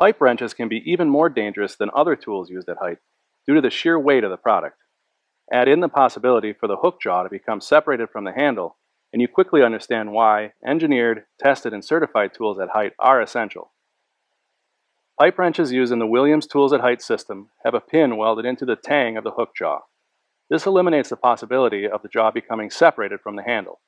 Pipe wrenches can be even more dangerous than other tools used at height due to the sheer weight of the product. Add in the possibility for the hook jaw to become separated from the handle, and you quickly understand why engineered, tested, and certified tools at height are essential. Pipe wrenches used in the Williams Tools at Height system have a pin welded into the tang of the hook jaw. This eliminates the possibility of the jaw becoming separated from the handle.